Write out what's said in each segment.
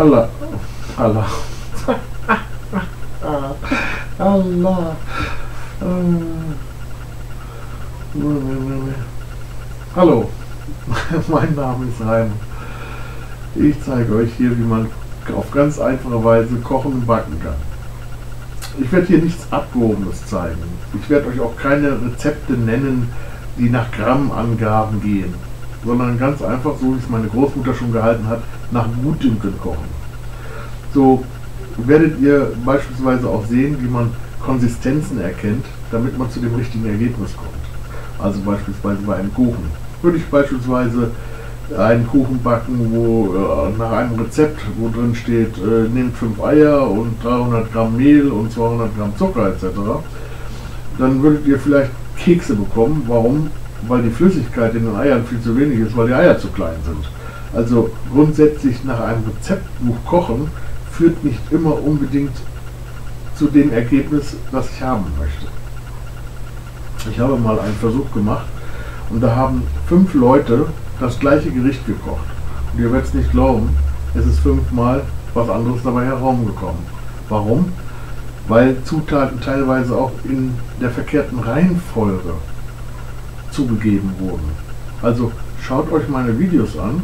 Allah. Allah. Allah. Hallo, mein Name ist Reimund. Ich zeige euch hier, wie man auf ganz einfache Weise kochen und backen kann. Ich werde hier nichts Abgehobenes zeigen. Ich werde euch auch keine Rezepte nennen, die nach Grammangaben gehen, sondern ganz einfach, so wie es meine Großmutter schon gehalten hat, nach Gutdünken kochen. So werdet ihr beispielsweise auch sehen, wie man Konsistenzen erkennt, damit man zu dem richtigen Ergebnis kommt. Also beispielsweise bei einem Kuchen. Würde ich beispielsweise einen Kuchen backen, wo nach einem Rezept, wo drin steht, nehmt 5 Eier und 300 Gramm Mehl und 200 Gramm Zucker etc., dann würdet ihr vielleicht Kekse bekommen. Warum? Weil die Flüssigkeit in den Eiern viel zu wenig ist, weil die Eier zu klein sind. Also grundsätzlich nach einem Rezeptbuch kochen führt nicht immer unbedingt zu dem Ergebnis, das ich haben möchte. Ich habe mal einen Versuch gemacht und da haben 5 Leute das gleiche Gericht gekocht. Und ihr werdet es nicht glauben, es ist 5-mal was anderes dabei herumgekommen. Warum? Weil Zutaten teilweise auch in der verkehrten Reihenfolge zugegeben wurden. Also schaut euch meine Videos an,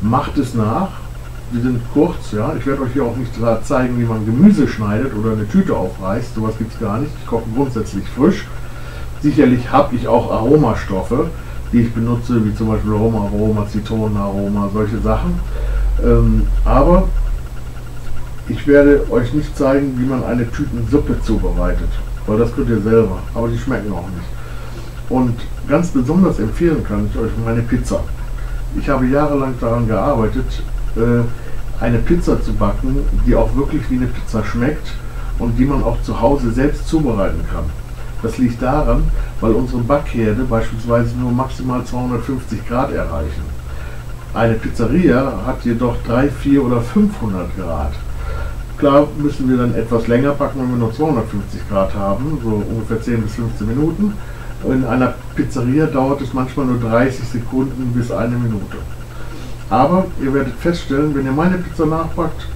macht es nach. Die sind kurz, ja. Ich werde euch hier auch nicht zeigen, wie man Gemüse schneidet oder eine Tüte aufreißt. Sowas gibt es gar nicht. Ich koche grundsätzlich frisch. Sicherlich habe ich auch Aromastoffe, die ich benutze, wie zum Beispiel Romaroma, Zitronenaroma, solche Sachen. Aber ich werde euch nicht zeigen, wie man eine Tütensuppe zubereitet, weil das könnt ihr selber. Aber die schmecken auch nicht. Und ganz besonders empfehlen kann ich euch meine Pizza. Ich habe jahrelang daran gearbeitet, eine Pizza zu backen, die auch wirklich wie eine Pizza schmeckt und die man auch zu Hause selbst zubereiten kann. Das liegt daran, weil unsere Backherde beispielsweise nur maximal 250 Grad erreichen. Eine Pizzeria hat jedoch 3, 4 oder 500 Grad. Klar müssen wir dann etwas länger backen, wenn wir nur 250 Grad haben, so ungefähr 10 bis 15 Minuten. In einer Pizzeria dauert es manchmal nur 30 Sekunden bis 1 Minute. Aber ihr werdet feststellen, wenn ihr meine Pizza nachbackt,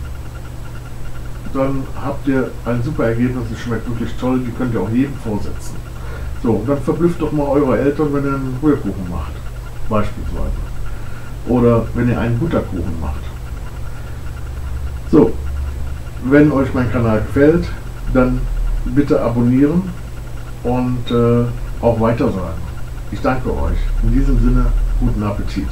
dann habt ihr ein super Ergebnis, die schmeckt wirklich toll, die könnt ihr auch jedem vorsetzen. So, dann verblüfft doch mal eure Eltern, wenn ihr einen Rührkuchen macht, beispielsweise. Oder wenn ihr einen Butterkuchen macht. So, wenn euch mein Kanal gefällt, dann bitte abonnieren und auch weitersagen. Ich danke euch. In diesem Sinne, guten Appetit.